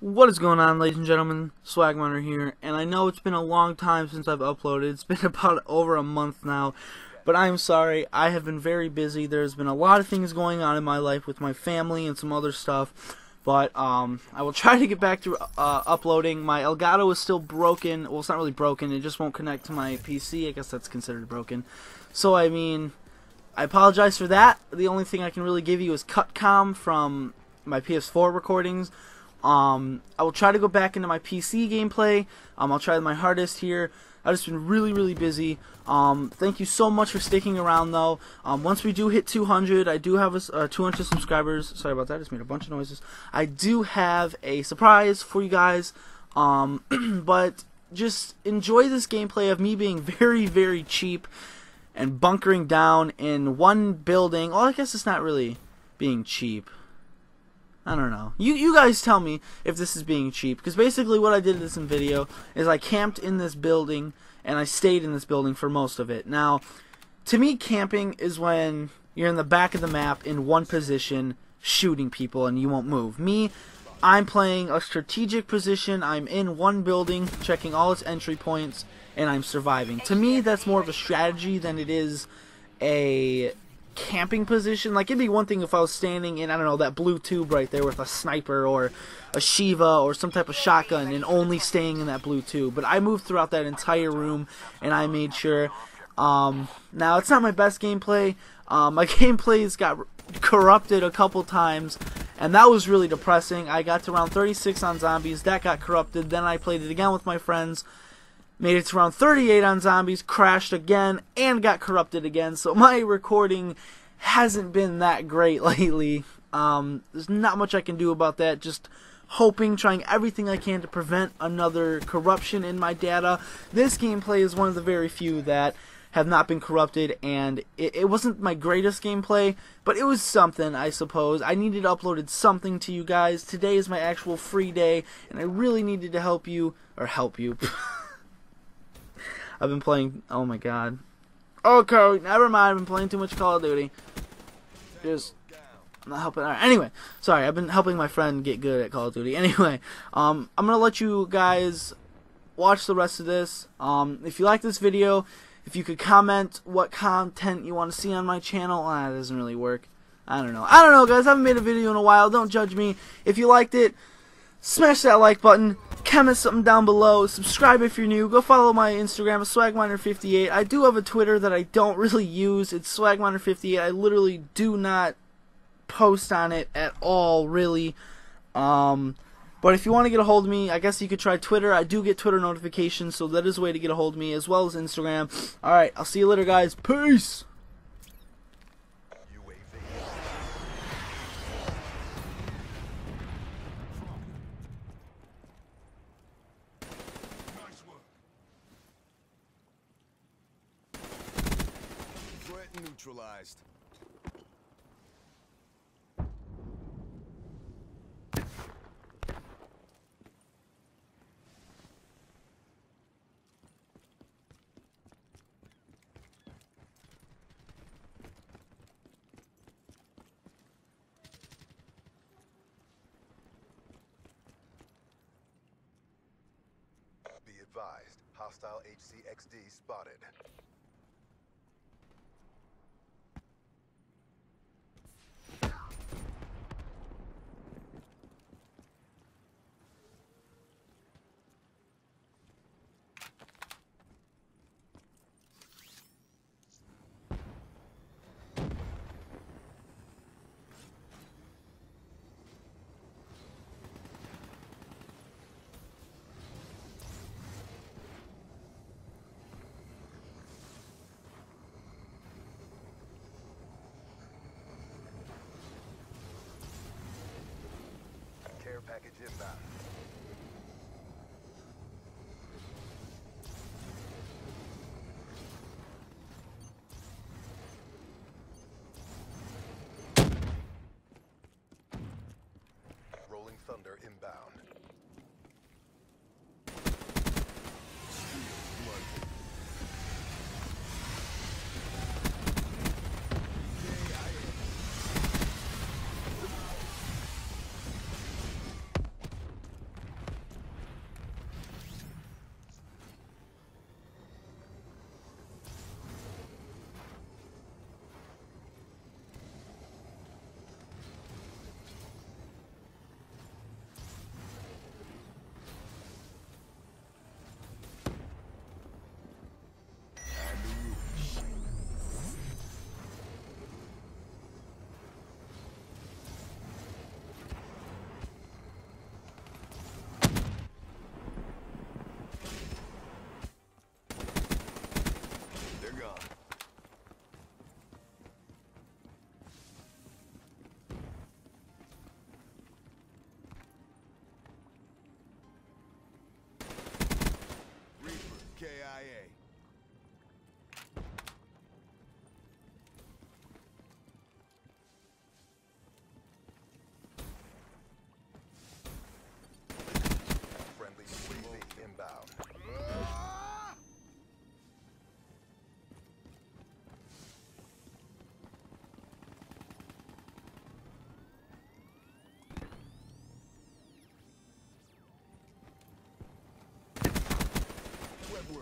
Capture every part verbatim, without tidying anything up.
What is going on, ladies and gentlemen? Swagminer here, and I know it's been a long time since I've uploaded. It's been about over a month now, but I'm sorry, I have been very busy. There's been a lot of things going on in my life with my family and some other stuff, but um, I will try to get back to uh, uploading. My Elgato is still broken. Well, it's not really broken, it just won't connect to my P C. I guess that's considered broken. So, I mean, I apologize for that. The only thing I can really give you is Cutcom from my P S four recordings. Um, I will try to go back into my P C gameplay. Um, I'll try my hardest here. I've just been really, really busy. Um, thank you so much for sticking around, though. Um, once we do hit two hundred, I do have a, uh, two hundred subscribers. Sorry about that. I just made a bunch of noises. I do have a surprise for you guys. Um, but just enjoy this gameplay of me being very, very cheap and bunkering down in one building. Well, I guess it's not really being cheap. I don't know. You you guys tell me if this is being cheap, because basically what I did in this video is I camped in this building and I stayed in this building for most of it. Now, to me, camping is when you're in the back of the map in one position shooting people and you won't move. Me, I'm playing a strategic position. I'm in one building checking all its entry points and I'm surviving. To me, that's more of a strategy than it is a camping position. Like, it'd be one thing if I was standing in, I don't know, that blue tube right there with a sniper or a Shiva or some type of shotgun and only staying in that blue tube. But I moved throughout that entire room and I made sure. Um, now, it's not my best gameplay. Um, my gameplay's got corrupted a couple times, and that was really depressing. I got to round thirty-six on zombies. That got corrupted. Then I played it again with my friends. Made it to round thirty-eight on zombies, crashed again, and got corrupted again. So my recording hasn't been that great lately. Um, there's not much I can do about that. Just hoping, trying everything I can to prevent another corruption in my data. This gameplay is one of the very few that have not been corrupted, and it, it wasn't my greatest gameplay, but it was something, I suppose. I needed uploaded something to you guys. Today is my actual free day, and I really needed to help you, or help you. I've been playing, oh my god. Okay, never mind, I've been playing too much Call of Duty. Just, I'm not helping, alright, anyway. Sorry, I've been helping my friend get good at Call of Duty. Anyway, um, I'm gonna let you guys watch the rest of this. Um, if you like this video, if you could comment what content you want to see on my channel. Ah, that doesn't really work. I don't know. I don't know, guys, I haven't made a video in a while, don't judge me. If you liked it, smash that like button. Comment something down below. Subscribe if you're new. Go follow my Instagram, Swagminer fifty-eight. I do have a Twitter that I don't really use. It's Swagminer fifty-eight. I literally do not post on it at all, really. Um, but if you want to get a hold of me, I guess you could try Twitter. I do get Twitter notifications, so that is a way to get a hold of me, as well as Instagram. Alright, I'll see you later, guys. Peace! Neutralized. Be advised, hostile H C X D spotted. Package inbound. Rolling Thunder inbound.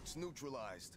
networks neutralized. Networks neutralized.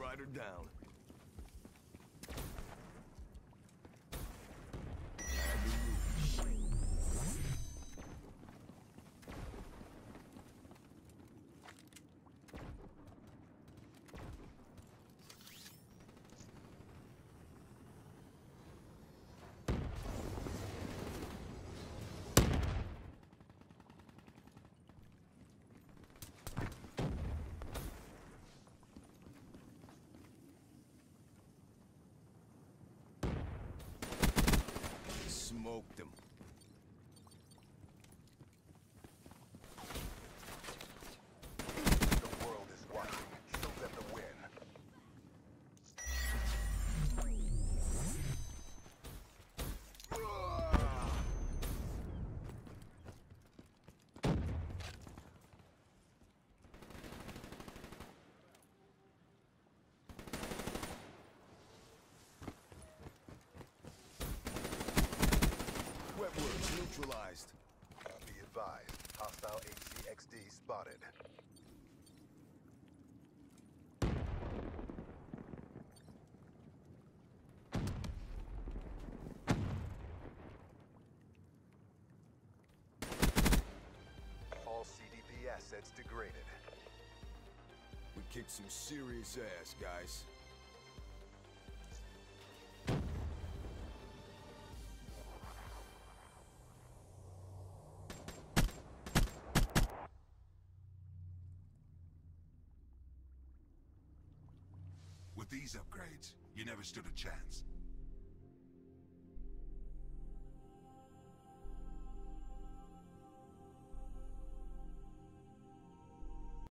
Rider down. Smoked them. The world is watching. Show them the win. Networks neutralized. Be advised, hostile H C X D spotted. All C D P assets degraded. We kicked some serious ass, guys. These upgrades, you never stood a chance.